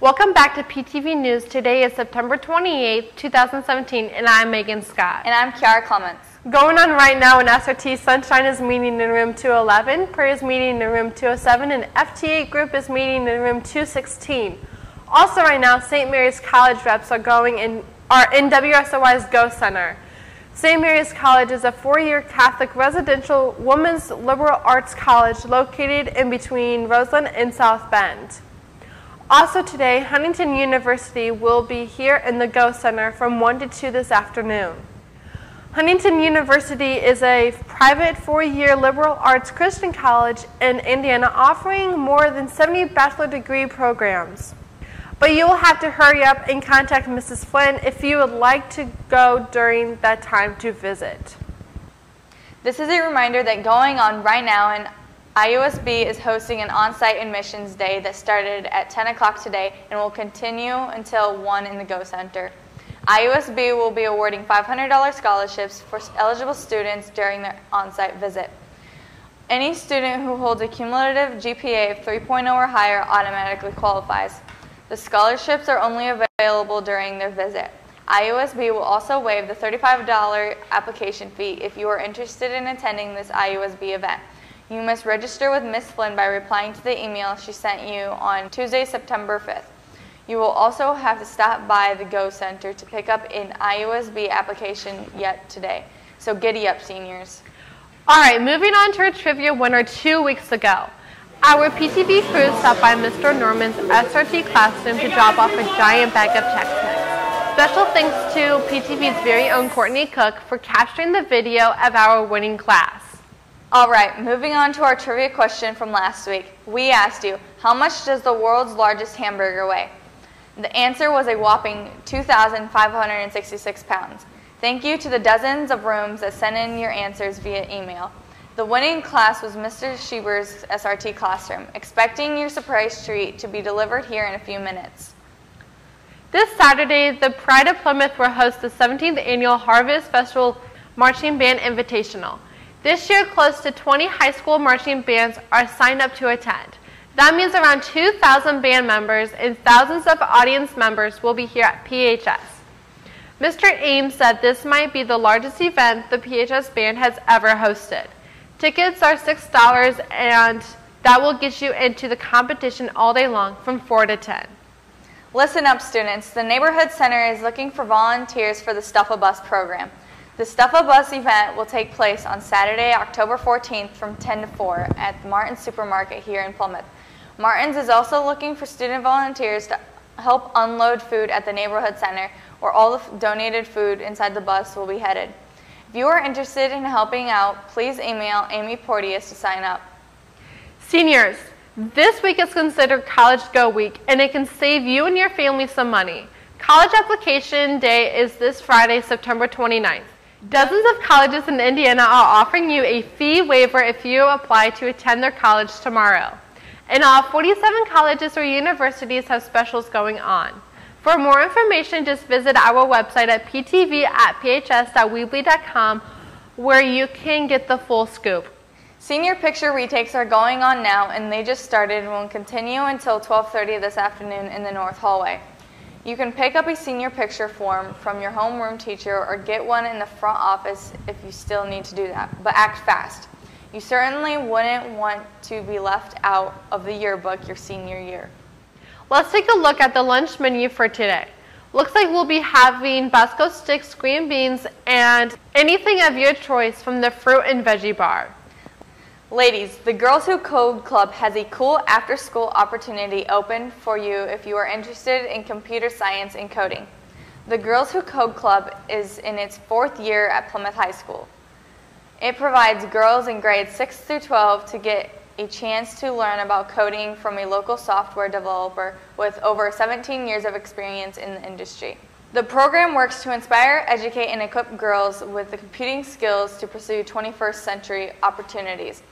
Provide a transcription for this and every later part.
Welcome back to PTV News. Today is September 28, 2017, and I'm Megan Scott. And I'm Kiara Clements. Going on right now in SRT, Sunshine is meeting in room 211, Prairie is meeting in room 207, and FTA Group is meeting in room 216. Also right now, St. Mary's College reps are in WSOI's Go Center. St. Mary's College is a four-year Catholic residential women's liberal arts college located in between Roseland and South Bend. Also today, Huntington University will be here in the Go Center from 1 to 2 this afternoon. Huntington University is a private four-year liberal arts Christian college in Indiana offering more than 70 bachelor degree programs. But you will have to hurry up and contact Mrs. Flynn if you would like to go during that time to visit. This is a reminder that going on right now in IUSB is hosting an on-site admissions day that started at 10 o'clock today and will continue until 1 in the Go Center. IUSB will be awarding $500 scholarships for eligible students during their on-site visit. Any student who holds a cumulative GPA of 3.0 or higher automatically qualifies. The scholarships are only available during their visit. IUSB will also waive the $35 application fee if you are interested in attending this IUSB event. You must register with Ms. Flynn by replying to the email she sent you on Tuesday, September 5th. You will also have to stop by the Go Center to pick up an IUSB application yet today. So giddy up, seniors. All right, moving on to our trivia winner 2 weeks ago. Our PTV crew stopped by Mr. Norman's SRT classroom to drop off a giant bag of Chex Mix. Special thanks to PTV's very own Cortni Cook for capturing the video of our winning class. All right, moving on to our trivia question from last week. We asked you, how much does the world's largest hamburger weigh? The answer was a whopping 2,566 pounds. Thank you to the dozens of rooms that sent in your answers via email. The winning class was Mr. Schieber's SRT classroom, expecting your surprise treat to be delivered here in a few minutes. This Saturday, the Pride of Plymouth will host the 17th Annual Harvest Festival Marching Band Invitational. This year, close to 20 high school marching bands are signed up to attend. That means around 2,000 band members and thousands of audience members will be here at PHS. Mr. Ames said this might be the largest event the PHS band has ever hosted. Tickets are $6 and that will get you into the competition all day long from 4 to 10. Listen up, students. The Neighborhood Center is looking for volunteers for the Stuff-a-Bus program. The Stuff-a-Bus event will take place on Saturday, October 14th from 10 to 4 at Martin's Supermarket here in Plymouth. Martin's is also looking for student volunteers to help unload food at the Neighborhood Center, where all the donated food inside the bus will be headed. If you are interested in helping out, please email Amy Porteous to sign up. Seniors, this week is considered College Go Week, and it can save you and your family some money. College Application Day is this Friday, September 29th. Dozens of colleges in Indiana are offering you a fee waiver if you apply to attend their college tomorrow. In all, 47 colleges or universities have specials going on. For more information, just visit our website at ptvatphs.weebly.com where you can get the full scoop. Senior picture retakes are going on now, and they just started and will continue until 12:30 this afternoon in the North Hallway. You can pick up a senior picture form from your homeroom teacher or get one in the front office if you still need to do that, but act fast. You certainly wouldn't want to be left out of the yearbook your senior year. Let's take a look at the lunch menu for today. Looks like we'll be having Bosco sticks, green beans, and anything of your choice from the fruit and veggie bar. Ladies, the Girls Who Code Club has a cool after-school opportunity open for you if you are interested in computer science and coding. The Girls Who Code Club is in its fourth year at Plymouth High School. It provides girls in grades 6 through 12 to get a chance to learn about coding from a local software developer with over 17 years of experience in the industry. The program works to inspire, educate, and equip girls with the computing skills to pursue 21st century opportunities.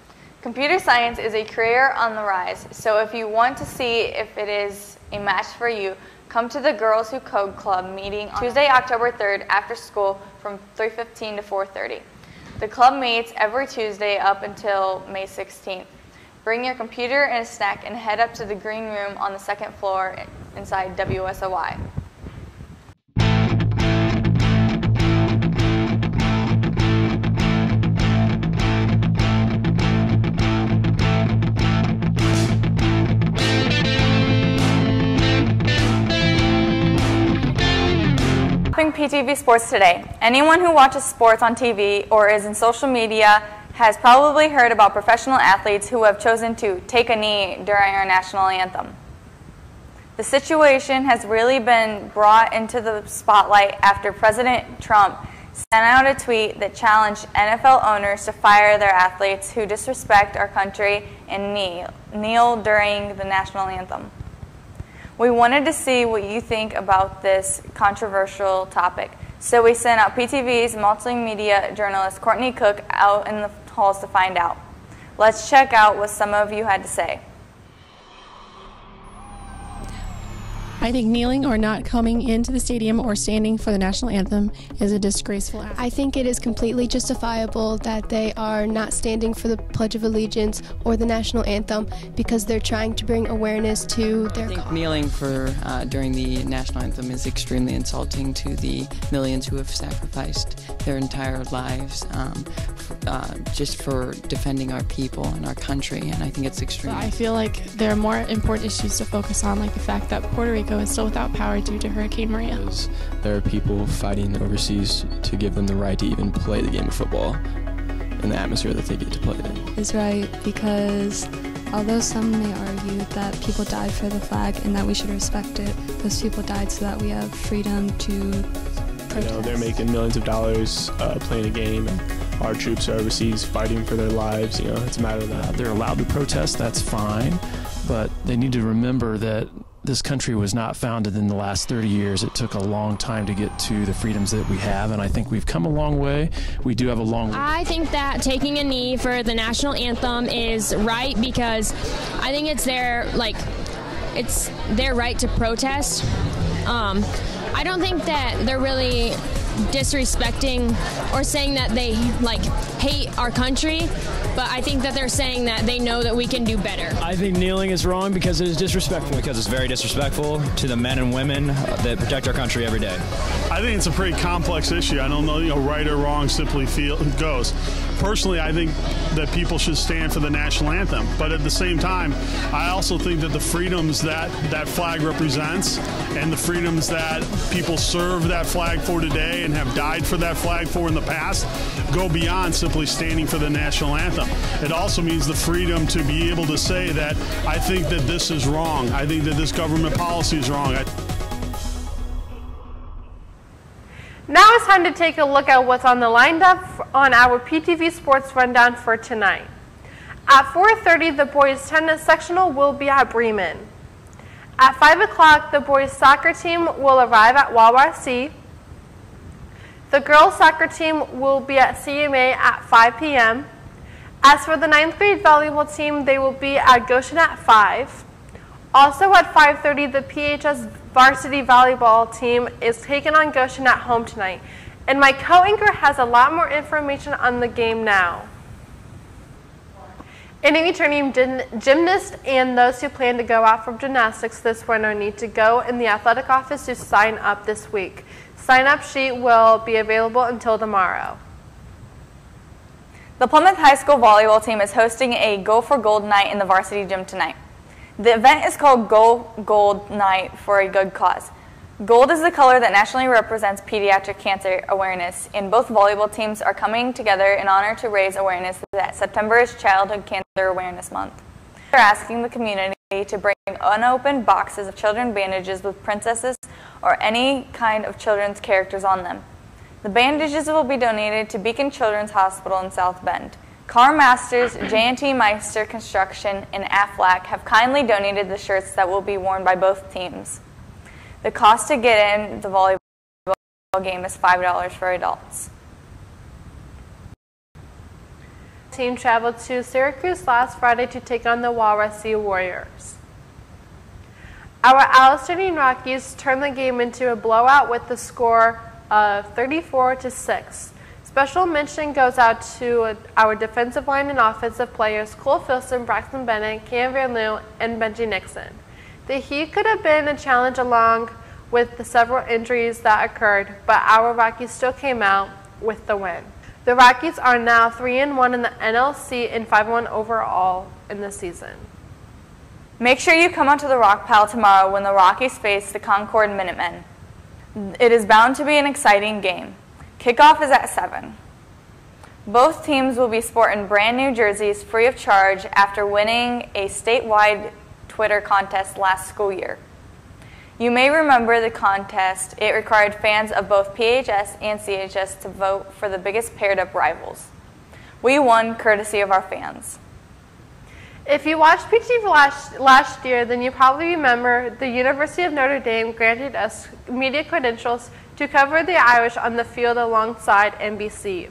Computer science is a career on the rise, so if you want to see if it is a match for you, come to the Girls Who Code Club meeting on Tuesday, October 3rd after school from 3:15 to 4:30. The club meets every Tuesday up until May 16th. Bring your computer and a snack and head up to the green room on the second floor inside WSOI. PTV Sports today. Anyone who watches sports on TV or is in social media has probably heard about professional athletes who have chosen to take a knee during our national anthem. The situation has really been brought into the spotlight after President Trump sent out a tweet that challenged NFL owners to fire their athletes who disrespect our country and kneel during the national anthem. We wanted to see what you think about this controversial topic, so we sent out PTV's multimedia journalist Cortni Cook out in the halls to find out. Let's check out what some of you had to say. I think kneeling or not coming into the stadium or standing for the national anthem is a disgraceful act. I think it is completely justifiable that they are not standing for the Pledge of Allegiance or the national anthem because they're trying to bring awareness to their cause. I think kneeling during the national anthem is extremely insulting to the millions who have sacrificed their entire lives just for defending our people and our country, and I think it's extreme. I feel like there are more important issues to focus on, like the fact that Puerto Rico is still without power due to Hurricane Maria. There are people fighting overseas to give them the right to even play the game of football in the atmosphere that they get to play it. It's right because although some may argue that people died for the flag and that we should respect it, those people died so that we have freedom to protest. You know, they're making millions of dollars playing a game. Our troops are overseas fighting for their lives. You know, it's a matter of that. They're allowed to protest, that's fine, but they need to remember that this country was not founded in the last 30 years. It took a long time to get to the freedoms that we have, and I think we've come a long way. We do have a long way. I think that taking a knee for the national anthem is right because I think it's their right to protest. I don't think that they're really disrespecting or saying that they hate our country, but I think that they're saying that they know that we can do better. I think kneeling is wrong because it is disrespectful. Because it's very disrespectful to the men and women that protect our country every day. I think it's a pretty complex issue. I don't know, you know, right or wrong simply goes. Personally, I think that people should stand for the national anthem, but at the same time, I also think that the freedoms that that flag represents and the freedoms that people serve that flag for today and have died for that flag for in the past go beyond simply standing for the national anthem. It also means the freedom to be able to say that I think that this is wrong. I think that this government policy is wrong. Now it's time to take a look at what's on the lineup on our PTV Sports Rundown for tonight. At 4:30, the boys tennis sectional will be at Bremen. At 5 o'clock, the boys soccer team will arrive at Wawasee. The girls soccer team will be at CMA at 5 p.m. As for the 9th grade volleyball team, they will be at Goshen at 5. Also at 5:30, the PHS varsity volleyball team is taking on Goshen at home tonight, and my co-anchor has a lot more information on the game now. Any returning gymnast and those who plan to go out from gymnastics this winter need to go in the athletic office to sign up this week. Sign-up sheet will be available until tomorrow. The Plymouth High School volleyball team is hosting a Go for Gold night in the varsity gym tonight. The event is called Go Gold Night for a good cause. Gold is the color that nationally represents pediatric cancer awareness, and both volleyball teams are coming together in honor to raise awareness that September is Childhood Cancer Awareness Month. They're asking the community to bring unopened boxes of children's bandages with princesses or any kind of children's characters on them. The bandages will be donated to Beacon Children's Hospital in South Bend. Car Masters, J&T Meister Construction, and AFLAC have kindly donated the shirts that will be worn by both teams. The cost to get in the volleyball game is $5 for adults. The team traveled to Syracuse last Friday to take on the Wallasey Warriors. Our Allistonian Rockies turned the game into a blowout with the score of 34-6. Special mention goes out to our defensive line and offensive players Cole Filson, Braxton Bennett, Cam Van Loo, and Benji Nixon. The heat could have been a challenge along with the several injuries that occurred, but our Rockies still came out with the win. The Rockies are now 3-1 in the NLC and 5-1 overall in the season. Make sure you come onto the Rock Pile tomorrow when the Rockies face the Concord Minutemen. It is bound to be an exciting game. Kickoff is at 7. Both teams will be sporting brand new jerseys free of charge after winning a statewide Twitter contest last school year. You may remember the contest. It required fans of both PHS and CHS to vote for the biggest paired-up rivals. We won courtesy of our fans. If you watched PTV last year, then you probably remember the University of Notre Dame granted us media credentials to cover the Irish on the field alongside NBC.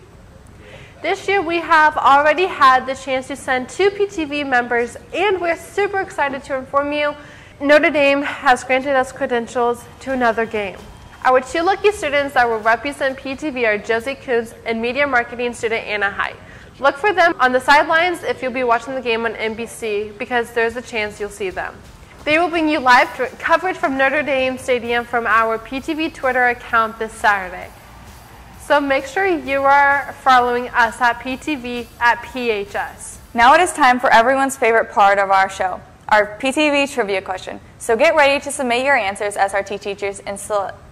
This year we have already had the chance to send 2 PTV members, and we're super excited to inform you Notre Dame has granted us credentials to another game. Our 2 lucky students that will represent PTV are Josie Coons and media marketing student Anna Height. Look for them on the sidelines if you'll be watching the game on NBC, because there's a chance you'll see them. They will bring you live coverage from Notre Dame Stadium from our PTV Twitter account this Saturday. So make sure you are following us at PTV at PHS. Now it is time for everyone's favorite part of our show, our PTV trivia question. So get ready to submit your answers, SRT teachers, and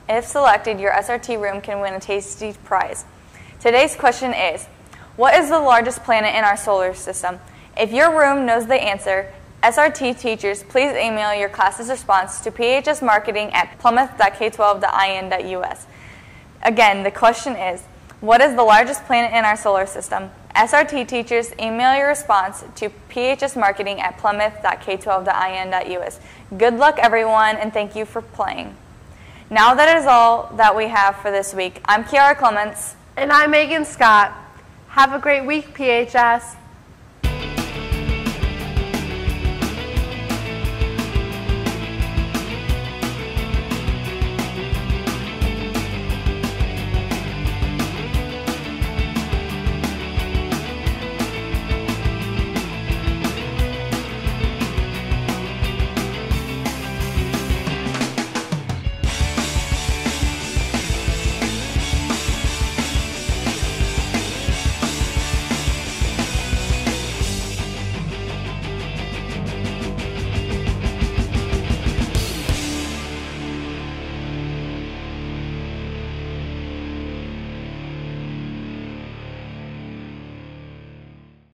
if selected, your SRT room can win a tasty prize. Today's question is, what is the largest planet in our solar system? If your room knows the answer, SRT teachers, please email your class's response to phsmarketing at plymouth.k12.in.us. Again, the question is, what is the largest planet in our solar system? SRT teachers, email your response to phsmarketing at plymouth.k12.in.us. Good luck, everyone, and thank you for playing. Now that is all that we have for this week. I'm Kiara Clements. And I'm Megan Scott. Have a great week, PHS.